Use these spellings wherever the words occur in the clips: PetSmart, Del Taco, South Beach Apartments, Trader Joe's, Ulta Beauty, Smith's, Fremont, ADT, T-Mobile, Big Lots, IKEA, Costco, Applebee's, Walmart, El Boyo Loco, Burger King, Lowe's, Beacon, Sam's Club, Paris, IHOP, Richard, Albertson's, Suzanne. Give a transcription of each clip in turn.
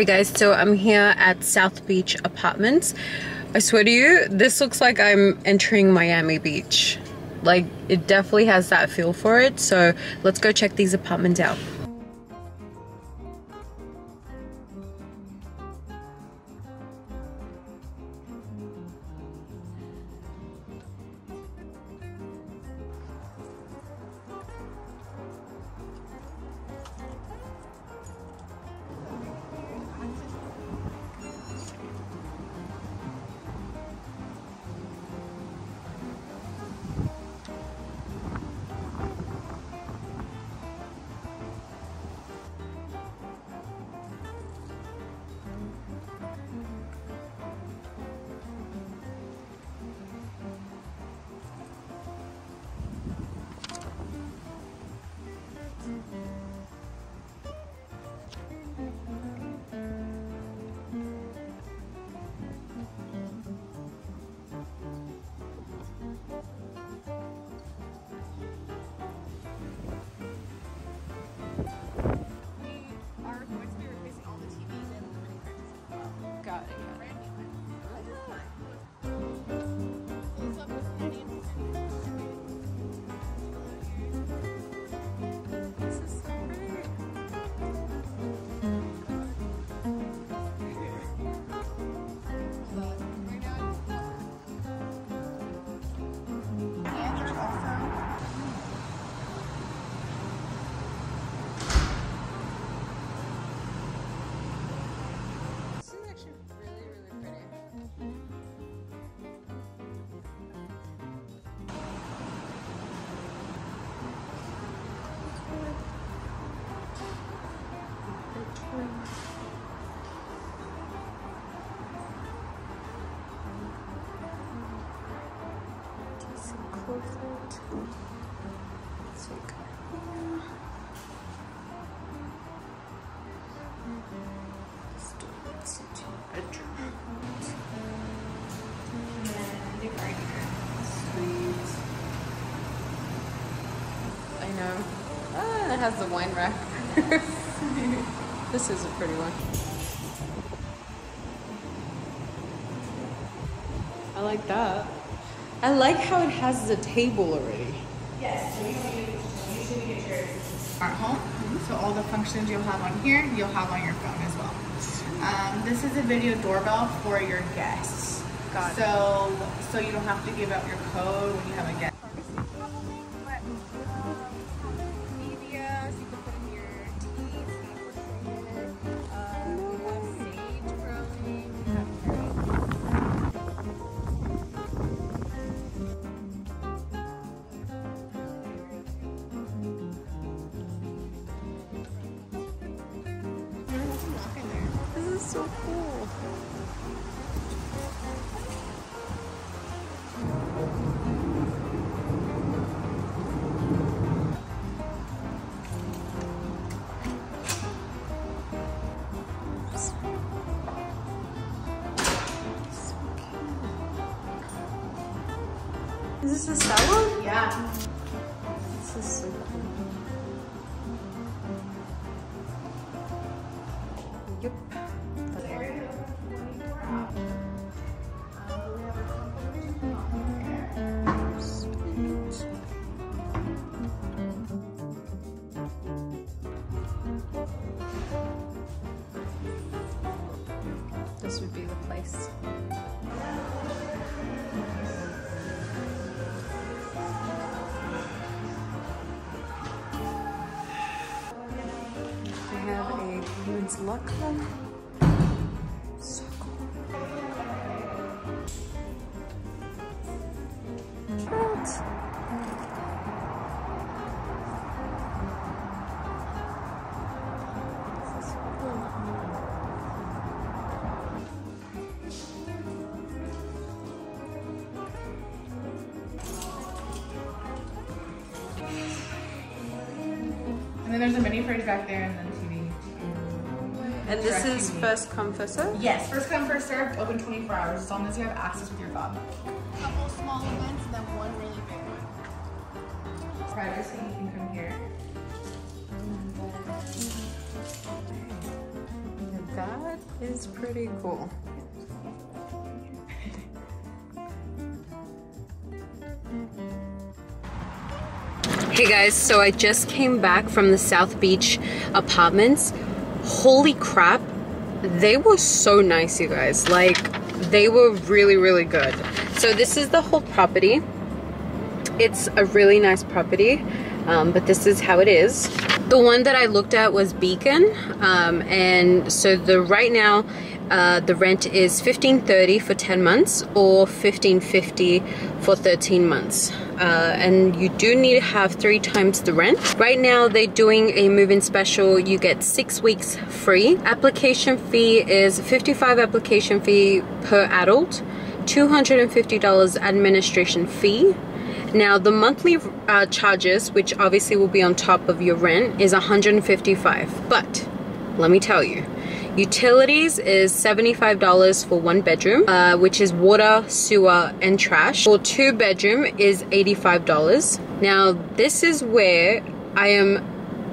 Alright guys, so I'm here at South Beach Apartments. I swear to you, this looks like I'm entering Miami Beach. Like, it definitely has that feel for it, so let's go check these apartments out. It has the wine rack. This is a pretty one. I like that. I like how it has the table already. Yes, so you usually get your smart home. So all the functions you'll have on here, you'll have on your phone as well. This is a video doorbell for your guests. Got it. So you don't have to give out your code when you have a guest. So cool. Is this the salon? Yeah. This is so cool. Yep. This would be the place. I have a women's luck club. So cool. What? And then there's a mini fridge back there and then TV. And this is TV. First come, first serve? Yes, first come, first serve, open 24 hours, as long as you have access with your phone. A couple small events and then one really big one. Privacy, you can come here. That is pretty cool. Hey guys, so I just came back from the South Beach Apartments. Holy crap, they were so nice, you guys. Like, they were really, really good. So this is the whole property. It's a really nice property, but this is how it is. The one that I looked at was Beacon, and so right now the rent is $15.30 for 10 months or $15.50 for 13 months. And you do need to have 3 times the rent. Right now they're doing a move-in special. You get 6 weeks free. Application fee is $55 application fee per adult, $250 administration fee. Now the monthly charges, which obviously will be on top of your rent, is $155, but let me tell you, utilities is $75 for 1 bedroom, which is water, sewer, and trash. For 2 bedroom is $85. Now this is where I am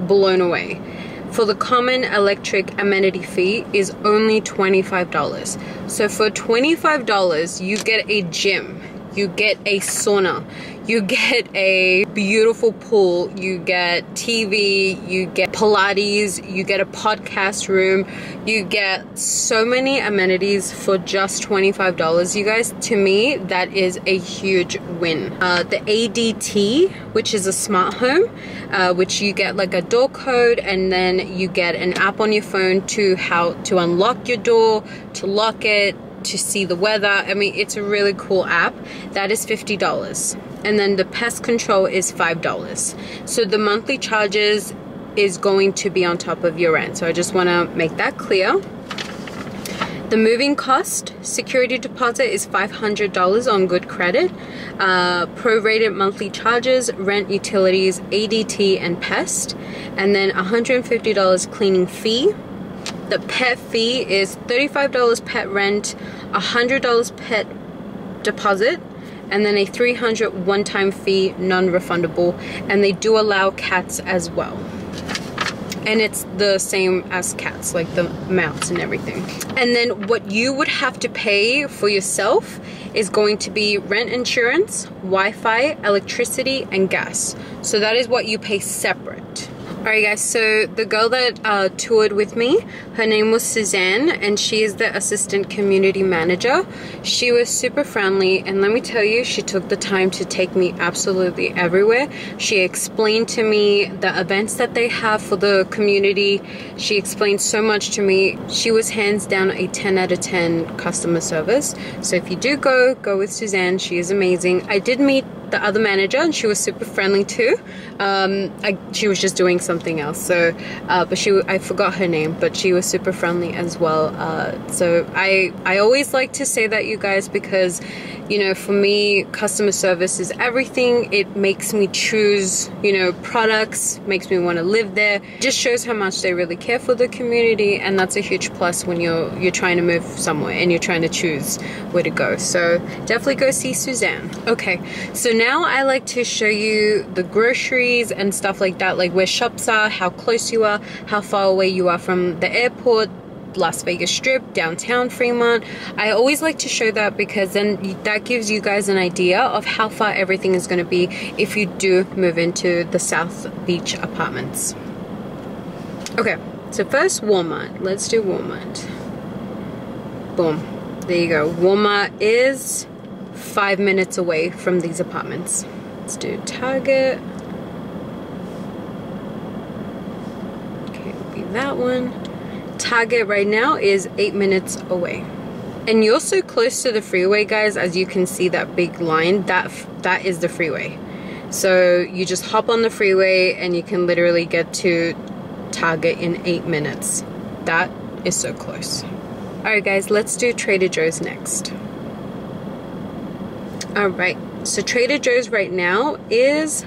blown away. For the common electric amenity fee is only $25. So for $25, you get a gym, you get a sauna, you get a beautiful pool, you get TV, you get Pilates, you get a podcast room, you get so many amenities for just $25. You guys, to me, that is a huge win. The ADT, which is a smart home, which you get like a door code, and then you get an app on your phone to how to unlock your door, to lock it, to see the weather. I mean, it's a really cool app. That is $50. And then the pest control is $5. So the monthly charges is going to be on top of your rent. So I just want to make that clear. The moving cost, security deposit is $500 on good credit. Prorated monthly charges, rent, utilities, ADT, and pest. And then $150 cleaning fee. The pet fee is $35 pet rent, $100 pet deposit, and then a $300 one-time fee, non-refundable, and they do allow cats as well. And it's the same as cats, like the mounts and everything. And then what you would have to pay for yourself is going to be rent insurance, Wi-Fi, electricity, and gas. So that is what you pay separate. Alright guys, so the girl that toured with me, her name was Suzanne, and she is the assistant community manager. She was super friendly, and let me tell you, she took the time to take me absolutely everywhere. She explained to me the events that they have for the community. She explained so much to me. She was hands down a 10 out of 10 customer service. So if you do go, go with Suzanne. She is amazing. I did meet the other manager, and she was super friendly too. She was just doing something else, so but I forgot her name, but she was super friendly as well. So I always like to say that, you guys, because, you know, for me, customer service is everything. It makes me choose, you know, products, makes me want to live there. Just shows how much they really care for the community, and that's a huge plus when you're trying to move somewhere and you're trying to choose where to go. So definitely go see Suzanne. Okay, so now I like to show you the groceries and stuff like that, like where shops are, how close you are, how far away you are from the airport, Las Vegas Strip, downtown Fremont. I always like to show that because then that gives you guys an idea of how far everything is going to be if you do move into the South Beach Apartments. Okay, so first Walmart. Let's do Walmart. Boom. There you go. Walmart is 5 minutes away from these apartments. Let's do Target. Okay, it'll be that one. Target right now is 8 minutes away, and you're so close to the freeway, guys. As you can see, that big line, that is the freeway. So you just hop on the freeway and you can literally get to Target in 8 minutes. That is so close. Alright guys, let's do Trader Joe's next. Alright, so Trader Joe's right now is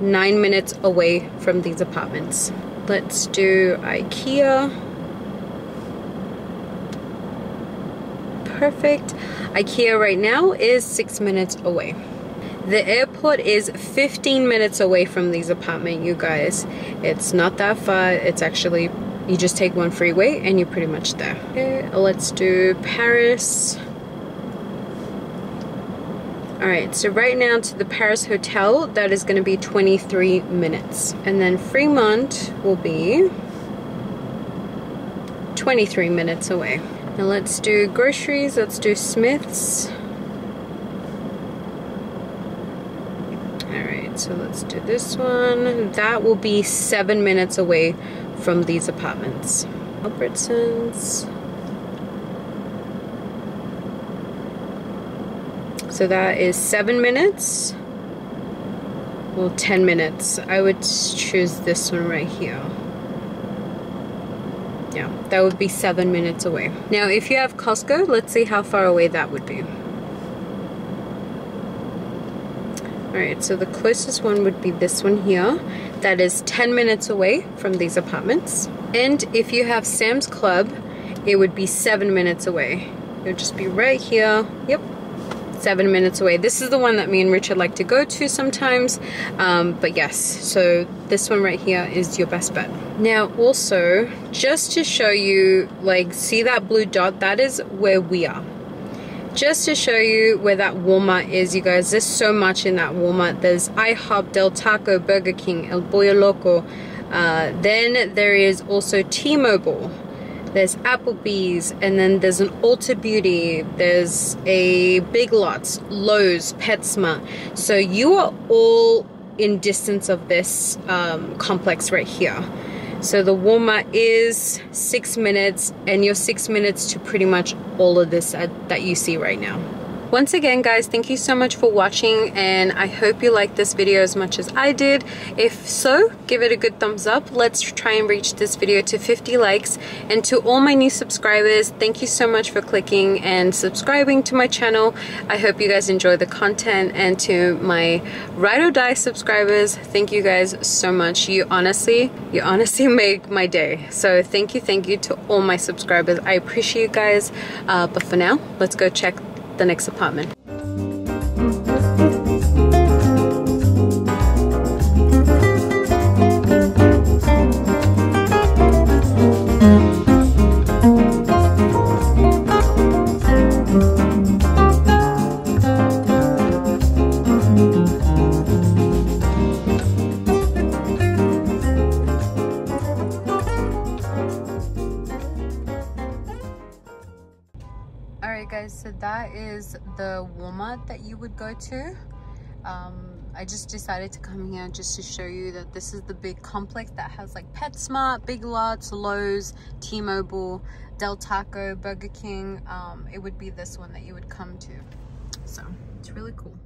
9 minutes away from these apartments. Let's do IKEA. Perfect. IKEA right now is 6 minutes away. The airport airport is 15 minutes away from these apartments, you guys. It's not that far. It's actually, you just take one freeway and you're pretty much there. Okay, let's do Paris. Alright, so right now to the Paris hotel, that is going to be 23 minutes. And then Fremont will be 23 minutes away. Now let's do groceries, let's do Smith's. Alright, so let's do this one. That will be 7 minutes away from these apartments. Albertson's. So that is 7 minutes, well 10 minutes. I would choose this one right here. Yeah, that would be 7 minutes away. Now if you have Costco, let's see how far away that would be. Alright, so the closest one would be this one here. That is 10 minutes away from these apartments. And if you have Sam's Club, it would be 7 minutes away. It would just be right here, yep. 7 minutes away. This is the one that me and Richard like to go to sometimes, but yes, so this one right here is your best bet. Now also, just to show you, like, see that blue dot? That is where we are. Just to show you where that Walmart is, you guys, there's so much in that Walmart. There's IHOP, Del Taco, Burger King, El Boyo Loco, then there is also T-Mobile. There's Applebee's, and then there's an Ulta Beauty, there's a Big Lots, Lowe's, PetSmart. So you are all in distance of this complex right here. So the Walmart is 6 minutes, and you're 6 minutes to pretty much all of this that you see right now. Once again, guys, thank you so much for watching, and I hope you liked this video as much as I did. If so, give it a good thumbs up. Let's try and reach this video to 50 likes. And to all my new subscribers, thank you so much for clicking and subscribing to my channel. I hope you guys enjoy the content. And to my ride or die subscribers, thank you guys so much. You honestly make my day. So thank you to all my subscribers. I appreciate you guys. But for now, let's go check the next apartment. So that is the Walmart that you would go to. I just decided to come here just to show you that this is the big complex that has like PetSmart, Big Lots, Lowe's, T-Mobile, Del Taco, Burger King. It would be this one that you would come to. So it's really cool.